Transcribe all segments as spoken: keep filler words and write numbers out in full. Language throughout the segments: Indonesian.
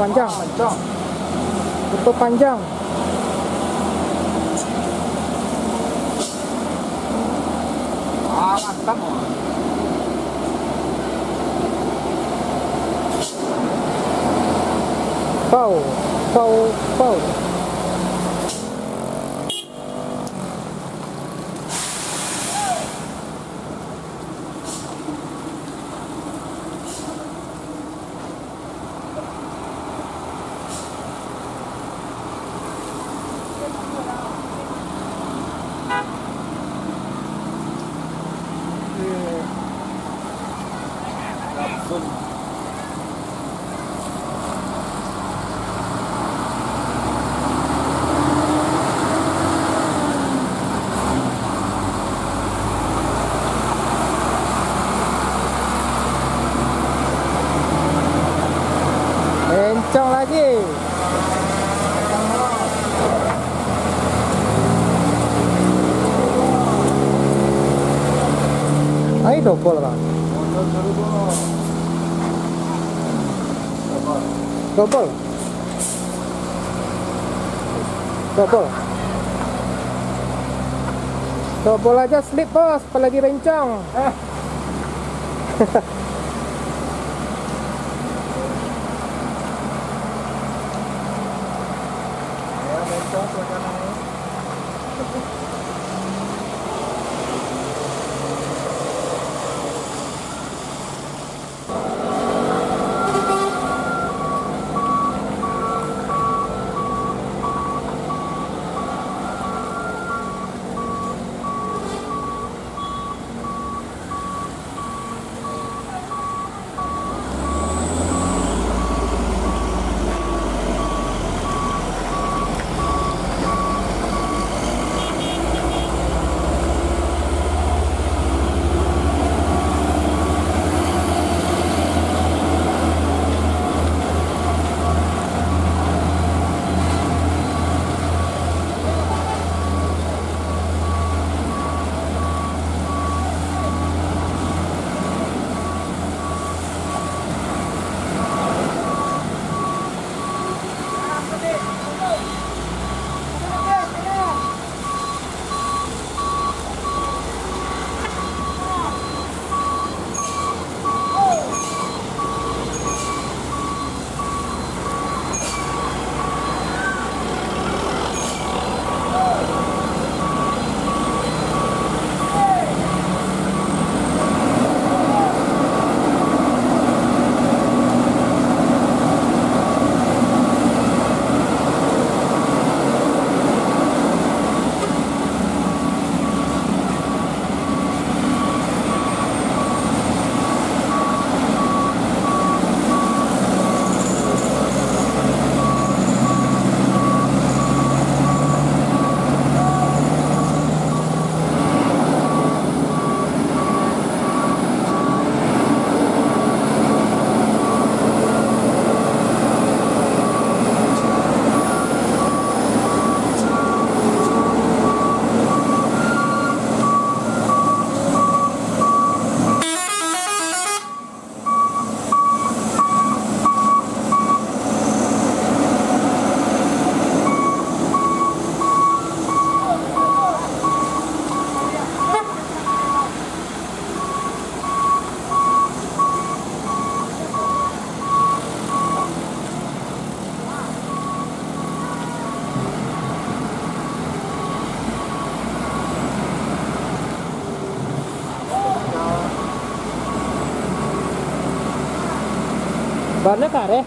panjang, tutup panjang. Ah, mantap. Pau, pau, pau. Kencang lagi. Ayo double, Bang. Double. Double. Double aja slip, Bos, apalagi rencang. Eh. Warna karet. Hey!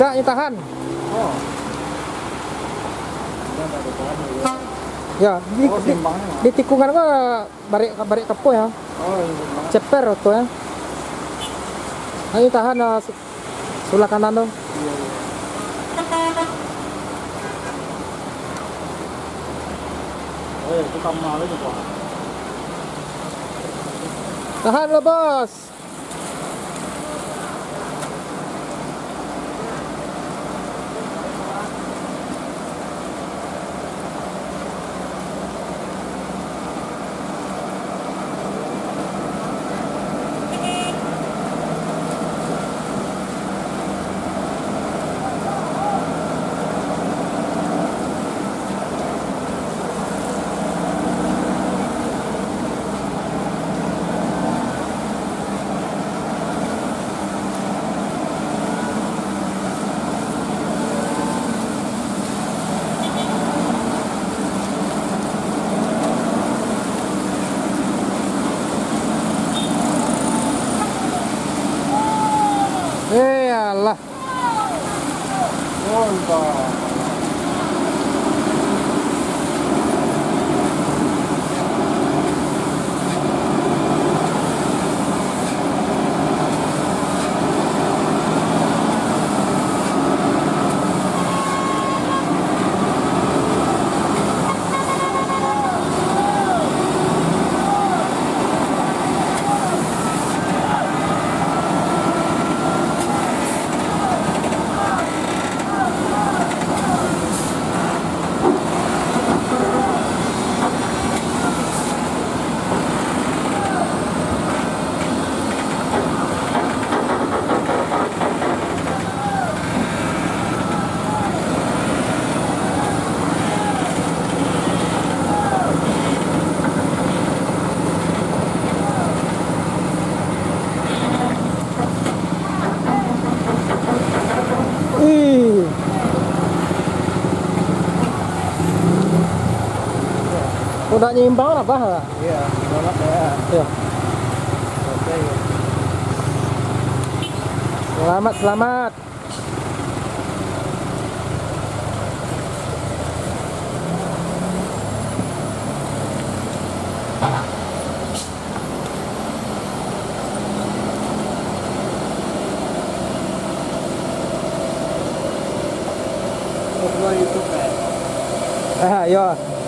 Enggak, ini tahan. Oh. Ya, di, oh, di, di tikungan apa barek barek kepo ya. Oh, ceper tuh ya. Ayo tahan uh, sebelah kanan dong. Iya, iya. Oh, itu kamar lagi tuh. Tahan lo, Bos. Iyalah. Mantap. Udah nyimbang apa? Iya, nolak ya. Iya. Oke. Selamat, selamat. Upload YouTube. Ah, iya.